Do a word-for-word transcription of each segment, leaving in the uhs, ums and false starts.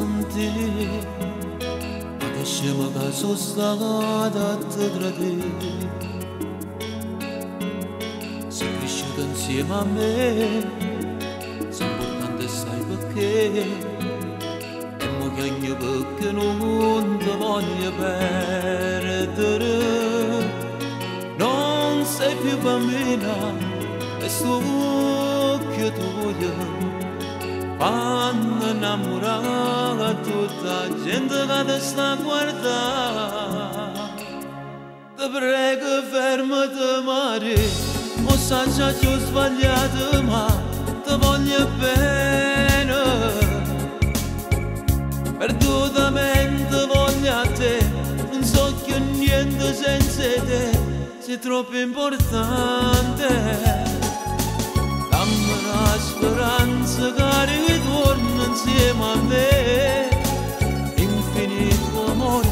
سمتي الشمع قاسو السعادة تغربي سكريشة انسيما مي سنبورتان دساي بكي امو ياني بكنون دواني بردر نون سيبي بمينا اسوك يدويا Panna namurada tutta gente che te sta a guardare Te prego fermati mare O saccia che ho sbagliato ma Te voglio bene Perdutamente voglio a te Non so che niente senza te Sei troppo importante Dammi la speranza cari Insieme a me, infinito amore,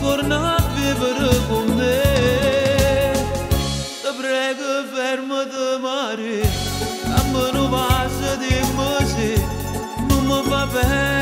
torna a vivere con me. Te prego fermati mare, dammi una base di musica, non mi va bene.